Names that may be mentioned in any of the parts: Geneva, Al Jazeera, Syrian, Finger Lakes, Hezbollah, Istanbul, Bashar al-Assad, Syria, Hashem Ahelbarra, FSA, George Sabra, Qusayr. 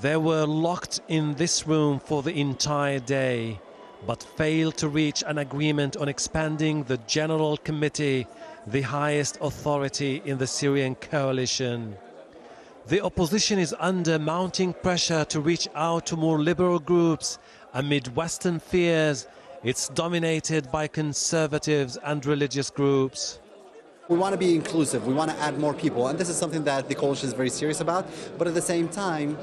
They were locked in this room for the entire day, but failed to reach an agreement on expanding the General Committee, the highest authority in the Syrian coalition. The opposition is under mounting pressure to reach out to more liberal groups amid Western fears it's dominated by conservatives and religious groups. We want to be inclusive, we want to add more people, and this is something that the coalition is very serious about. But at the same time,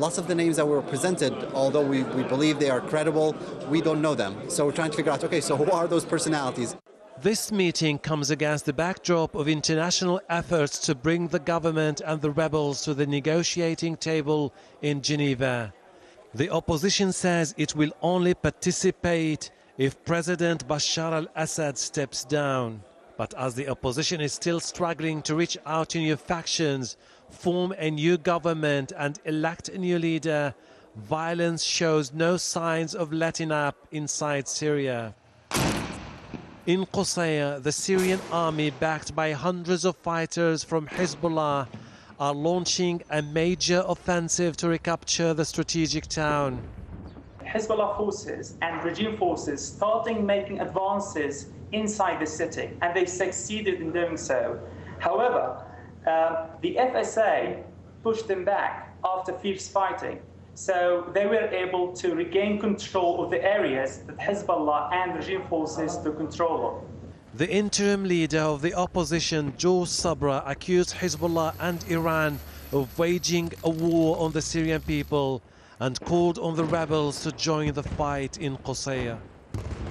lots of the names that were presented, although we believe they are credible, we don't know them. So we're trying to figure out, okay, so who are those personalities? This meeting comes against the backdrop of international efforts to bring the government and the rebels to the negotiating table in Geneva. The opposition says it will only participate if President Bashar al-Assad steps down. But as the opposition is still struggling to reach out to new factions, form a new government and elect a new leader, violence shows no signs of letting up inside Syria. In Qusayr, the Syrian army, backed by hundreds of fighters from Hezbollah, are launching a major offensive to recapture the strategic town. Hezbollah forces and regime forces starting making advances inside the city, and they succeeded in doing so. However, the FSA pushed them back after fierce fighting, so they were able to regain control of the areas that Hezbollah and regime forces took control of. The interim leader of the opposition, George Sabra, accused Hezbollah and Iran of waging a war on the Syrian people and called on the rebels to join the fight in Qusayr.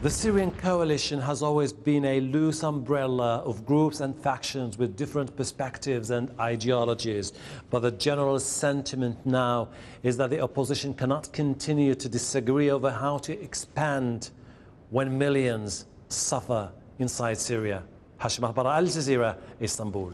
The Syrian coalition has always been a loose umbrella of groups and factions with different perspectives and ideologies. But the general sentiment now is that the opposition cannot continue to disagree over how to expand when millions suffer inside Syria. Hashem Ahelbarra, Al Jazeera, Istanbul.